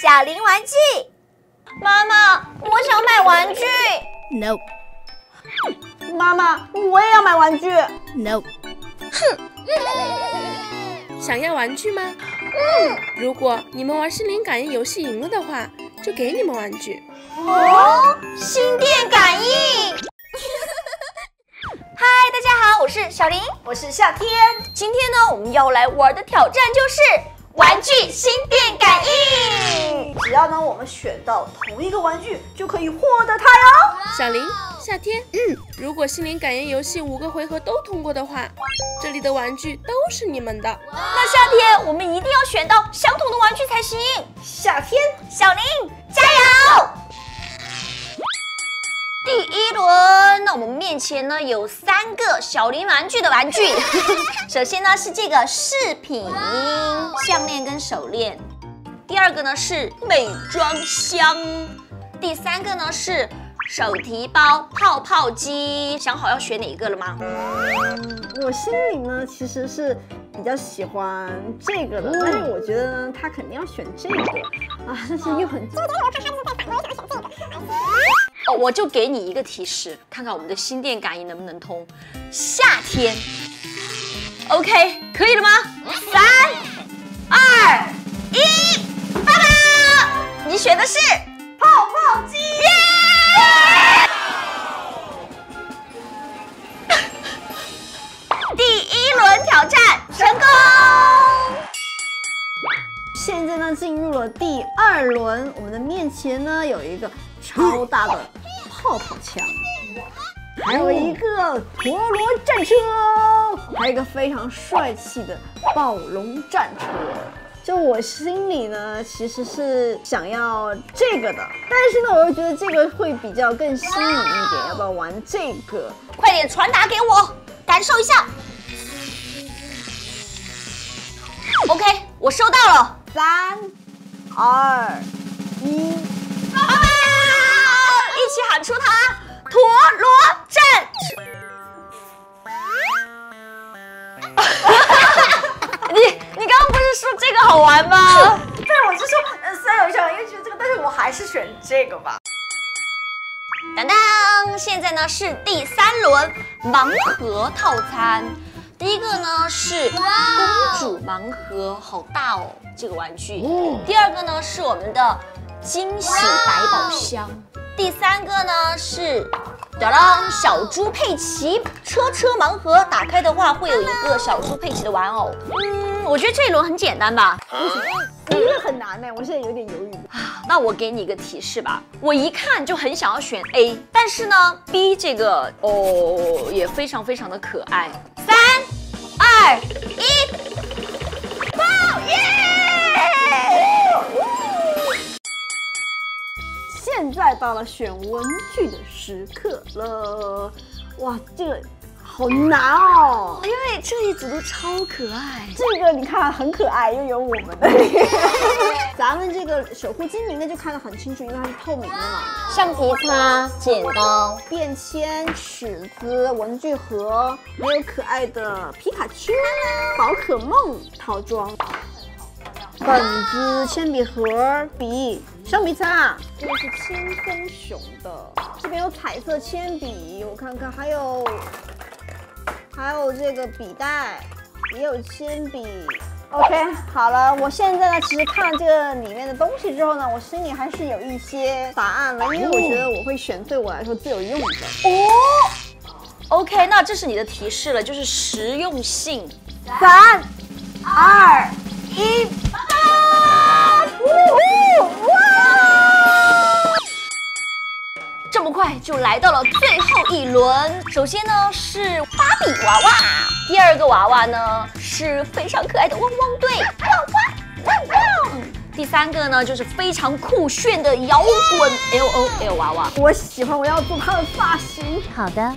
小林玩具。妈妈，我想买玩具。No。妈妈，我也要买玩具。No。哼。想要玩具吗？嗯。如果你们玩心灵感应游戏赢了的话，就给你们玩具。哦，心电感应。 嗨， Hi, 大家好，我是小林，我是夏天。今天呢，我们要来玩的挑战就是玩具心电感应。只要呢，我们选到同一个玩具，就可以获得它哟。小林，夏天，如果心灵感应游戏5个回合都通过的话，这里的玩具都是你们的。那夏天，我们一定要选到相同的玩具才行。夏天，小林，加油！ 第一轮，那我们面前呢有3个小林玩具的玩具。首先呢是这个饰品、项链跟手链，第二个呢是美妆箱，第三个呢是手提包、泡泡机。想好要选哪一个了吗？我心里呢其实是比较喜欢这个的，但是我觉得呢他肯定要选这个啊，但是又很。我就给你一个提示，看看我们的心电感应能不能通。夏天 ，OK， 可以了吗？3、2、1，爸爸，你选的是泡泡机。第一轮挑战成功。 现在呢，进入了第2轮，我们的面前呢有一个超大的泡泡枪，还有一个陀螺战车，还有一个非常帅气的暴龙战车。就我心里呢，其实是想要这个的，但是呢，我又觉得这个会比较更新颖一点，要不要玩这个？快点传达给我，感受一下。OK， 我收到了。 3、2、1， 爸爸，一起喊出它！陀螺战！你刚刚不是说这个好玩吗？对，我就说虽然有小林觉得这个，但是我还是选这个吧。当当，现在呢是第3轮盲盒套餐。 第一个呢是公主盲盒，好大哦，这个玩具。第二个呢是我们的惊喜百宝箱。第三个呢是，当当小猪佩奇车车盲盒，打开的话会有一个小猪佩奇的玩偶。我觉得这一轮很简单吧？真的很难呢，我现在有点犹豫。啊，那我给你一个提示吧，我一看就很想要选 A， 但是呢 B 这个哦也非常非常的可爱。 3、2、1，爆耶！现在到了选文具的时刻了，哇，这个好难哦！因为这一组都超可爱，这个你看很可爱，又有我们的。咱们这个守护精灵的就看得很清楚，因为它是透明的嘛。橡皮擦、剪刀、便签、尺子、文具盒，还有可爱的皮卡丘、宝可梦套装、本子、铅笔盒、笔、橡皮擦。这个是青蜂熊的，这边有彩色铅笔，我看看，还有这个笔袋，也有铅笔。 OK， 好了，我现在呢，其实看了这个里面的东西之后呢，我心里还是有一些答案了，因为我觉得我会选对我来说最有用的。哦 ，OK， 那这是你的提示了，就是实用性。3、2、1， 啊！哇！这么快就来到了最后一轮，首先呢是芭比娃娃。 第二个娃娃呢是非常可爱的汪汪队，汪汪。第三个呢就是非常酷炫的摇滚 LOL 娃娃，我喜欢，我要做他的发型。好的，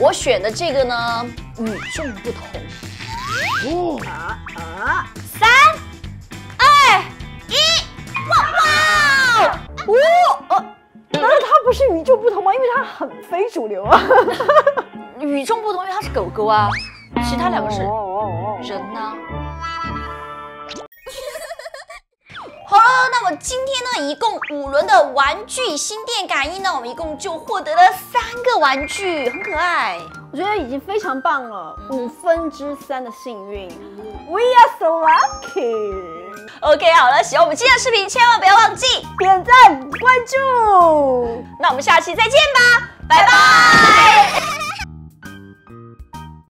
我选的这个呢与众不同。3、2、1，哇哇！难道它不是与众不同吗？因为它很非主流啊。与众不同，因为它是狗狗啊，其他2个是人呢、啊。么今天呢，一共5轮的玩具心电感应呢，我们一共就获得了3个玩具，很可爱。我觉得已经非常棒了，3/5的幸运 ，We are so lucky。 OK， 好了，喜欢我们今天的视频，千万不要忘记点赞、关注。那我们下期再见吧，拜拜。